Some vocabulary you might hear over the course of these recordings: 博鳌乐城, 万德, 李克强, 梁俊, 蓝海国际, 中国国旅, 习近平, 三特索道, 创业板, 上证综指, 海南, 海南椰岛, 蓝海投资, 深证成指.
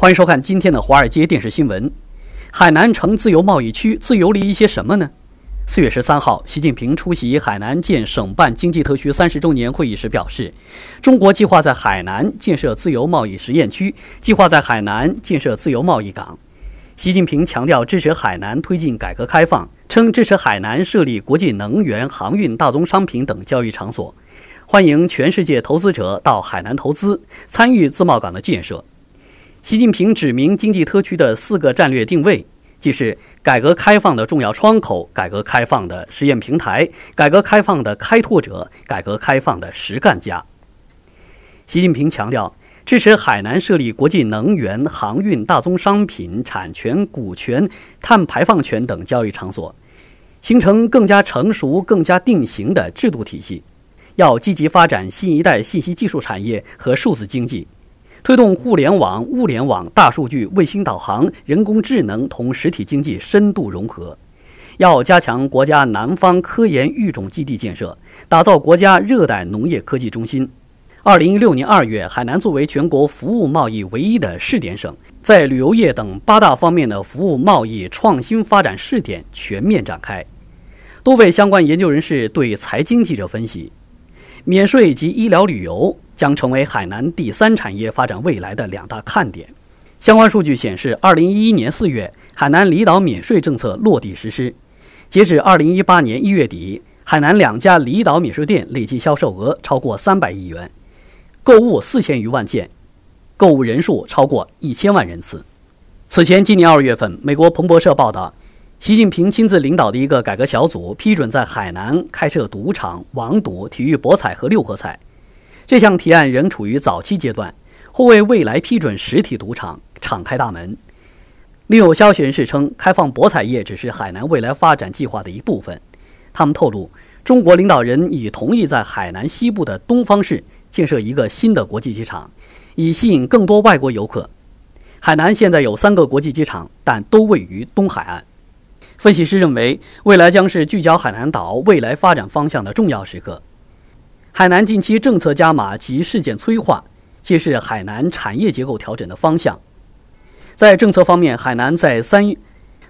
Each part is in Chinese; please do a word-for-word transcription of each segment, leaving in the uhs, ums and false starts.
欢迎收看今天的华尔街电视新闻。海南城自由贸易区自由了一些什么呢？四月十三号，习近平出席海南建省办经济特区三十周年会议时表示，中国计划在海南建设自由贸易实验区，计划在海南建设自由贸易港。习近平强调支持海南推进改革开放，称支持海南设立国际能源、航运、大宗商品等交易场所，欢迎全世界投资者到海南投资，参与自贸港的建设。习近平指明经济特区的四个战略定位。即是改革开放的重要窗口、改革开放的实验平台、改革开放的开拓者、改革开放的实干家。习近平强调，支持海南设立国际能源、航运、大宗商品、产权、股权、碳排放权等交易场所，形成更加成熟、更加定型的制度体系。要积极发展新一代信息技术产业和数字经济。推动互联网、物联网、大数据、卫星导航、人工智能同实体经济深度融合，要加强国家南方科研育种基地建设，打造国家热带农业科技中心。二零一六年二月，海南作为全国服务贸易唯一的试点省，在旅游业等八大方面的服务贸易创新发展试点全面展开。多位相关研究人士对财经记者分析，免税及医疗旅游将成为海南第三产业发展未来的两大看点。相关数据显示，二零一一年四月，海南离岛免税政策落地实施。截至二零一八年一月底，海南两家离岛免税店累计销售额超过三百亿元，购物四千余万件，购物人数超过一千万人次。此前，今年二月份，美国彭博社报道，习近平亲自领导的一个改革小组批准在海南开设赌场、网赌、体育博彩和六合彩。这项提案仍处于早期阶段，或为未来批准实体赌场敞开大门。另有消息人士称，开放博彩业只是海南未来发展计划的一部分。他们透露，中国领导人已同意在海南西部的东方市建设一个新的国际机场，以吸引更多外国游客。海南现在有三个国际机场，但都位于东海岸。分析师认为，未来将是聚焦海南岛未来发展方向的重要时刻。海南近期政策加码及事件催化，揭示海南产业结构调整的方向。在政策方面，海南在三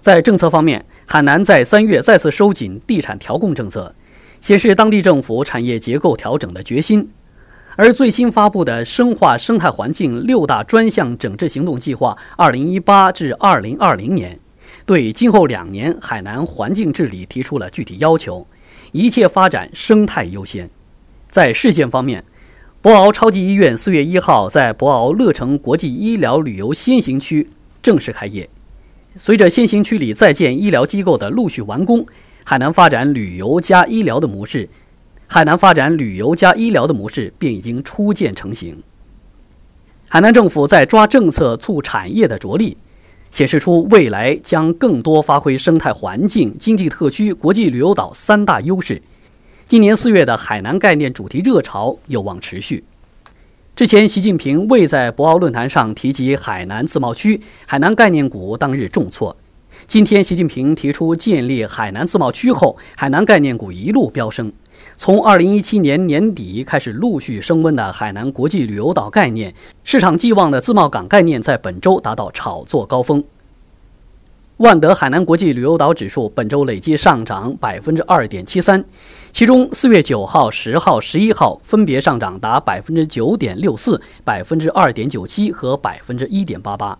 在政策方面，海南在三月再次收紧地产调控政策，显示当地政府产业结构调整的决心。而最新发布的深化生态环境六大专项整治行动计划（二零一八至二零二零年），对今后两年海南环境治理提出了具体要求，一切发展生态优先。在事件方面，博鳌超级医院四月一号在博鳌乐城国际医疗旅游先行区正式开业。随着先行区里在建医疗机构的陆续完工，海南发展旅游加医疗的模式，海南发展旅游加医疗的模式便已经初见成型。海南政府在抓政策促产业的着力，显示出未来将更多发挥生态环境、经济特区、国际旅游岛三大优势。今年四月的海南概念主题热潮有望持续。之前，习近平未在博鳌论坛上提及海南自贸区，海南概念股当日重挫。今天，习近平提出建立海南自贸区后，海南概念股一路飙升。从二零一七年年底开始陆续升温的海南国际旅游岛概念，市场寄望的自贸港概念，在本周达到炒作高峰。万德海南国际旅游岛指数本周累计上涨 百分之二点七三， 其中四月九号、十号、十一号分别上涨达 百分之九点六四、 百分之二点九七 和 百分之一点八八。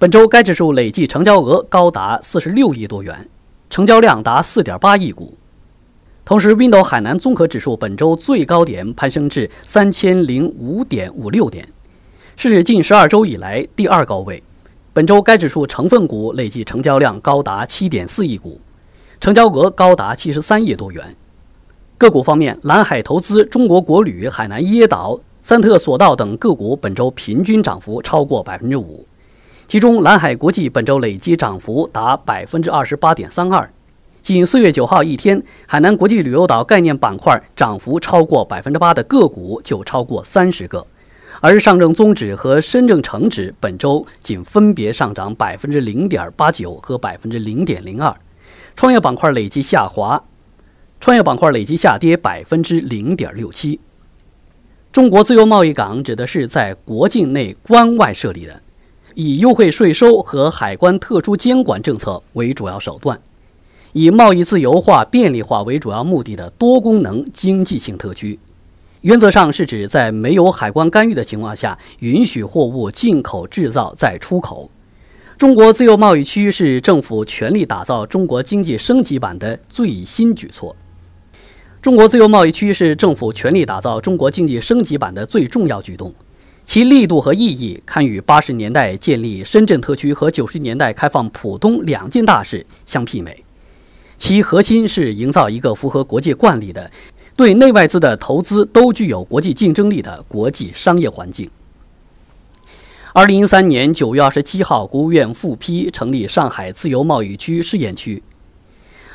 本周该指数累计成交额高达四十六亿多元，成交量达 四点八亿股。同时， Windows 海南综合指数本周最高点攀升至 三千零五点五六点，是近十二周以来第二高位。本周该指数成分股累计成交量高达 七点四亿股，成交额高达七十三亿多元。个股方面，蓝海投资、中国国旅、海南椰岛、三特索道等个股本周平均涨幅超过 百分之五， 其中蓝海国际本周累计涨幅达 百分之二十八点三二。 仅四月九号一天，海南国际旅游岛概念板块涨幅超过 百分之八 的个股就超过三十个，而上证综指和深证成指本周仅分别上涨 百分之零点八九 和 百分之零点零二， 创业板块累计下滑，创业板块累计下跌 百分之零点六七。中国自由贸易港指的是在国境内关外设立的，以优惠税收和海关特殊监管政策为主要手段，以贸易自由化、便利化为主要目的的多功能经济性特区。 原则上是指在没有海关干预的情况下，允许货物进口、制造再出口。中国自由贸易区是政府全力打造中国经济升级版的最新举措。中国自由贸易区是政府全力打造中国经济升级版的最重要举动，其力度和意义堪与八十年代建立深圳特区和九十年代开放浦东两件大事相媲美。其核心是营造一个符合国际惯例的、 对内外资的投资都具有国际竞争力的国际商业环境。二零一三年九月二十七号，国务院复批成立上海自由贸易区试验区。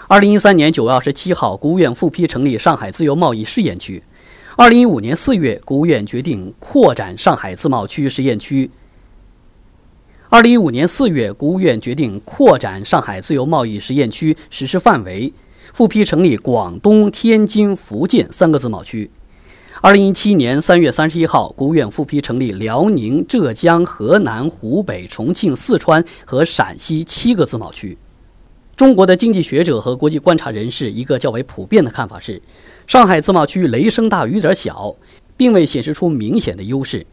二零一三年九月二十七号，国务院复批成立上海自由贸易试验区。二零一五年四月，国务院决定扩展上海自贸区试验区。二零一五年四月，国务院决定扩展上海自由贸易实验区实施范围。 复批成立广东、天津、福建三个自贸区。二零一七年三月三十一号，国务院复批成立辽宁、浙江、河南、湖北、重庆、四川和陕西七个自贸区。中国的经济学者和国际观察人士一个较为普遍的看法是，上海自贸区雷声大雨点小，并未显示出明显的优势。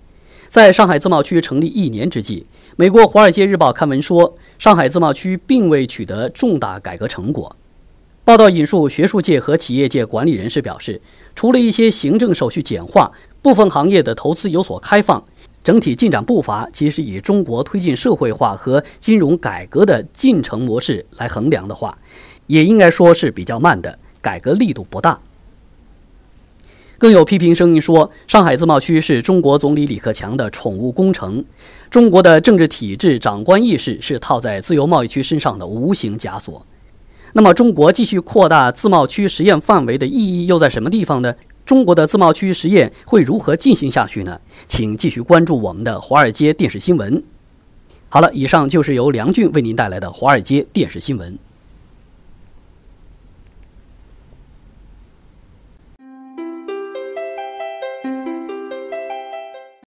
在上海自贸区成立一年之际，美国《华尔街日报》刊文说，上海自贸区并未取得重大改革成果。 报道引述学术界和企业界管理人士表示，除了一些行政手续简化、部分行业的投资有所开放，整体进展步伐即使以中国推进社会化和金融改革的进程模式来衡量的话，也应该说是比较慢的，改革力度不大。更有批评声音说，上海自贸区是中国总理李克强的宠物工程，中国的政治体制、长官意识是套在自由贸易区身上的无形枷锁。 那么，中国继续扩大自贸区实验范围的意义又在什么地方呢？中国的自贸区实验会如何进行下去呢？请继续关注我们的华尔街电视新闻。好了，以上就是由梁俊为您带来的华尔街电视新闻。